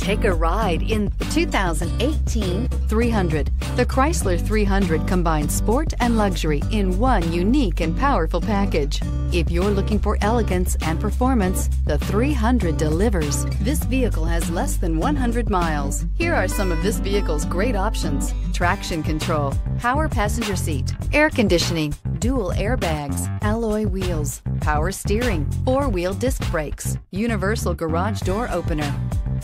Take a ride in the 2018 300. The Chrysler 300 combines sport and luxury in one unique and powerful package. If you're looking for elegance and performance, the 300 delivers. This vehicle has less than 100 miles. Here are some of this vehicle's great options: traction control, power passenger seat, air conditioning, dual airbags, alloy wheels, power steering, four-wheel disc brakes, universal garage door opener,